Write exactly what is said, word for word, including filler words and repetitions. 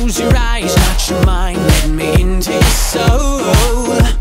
Close your eyes, not your mind, let me into your soul.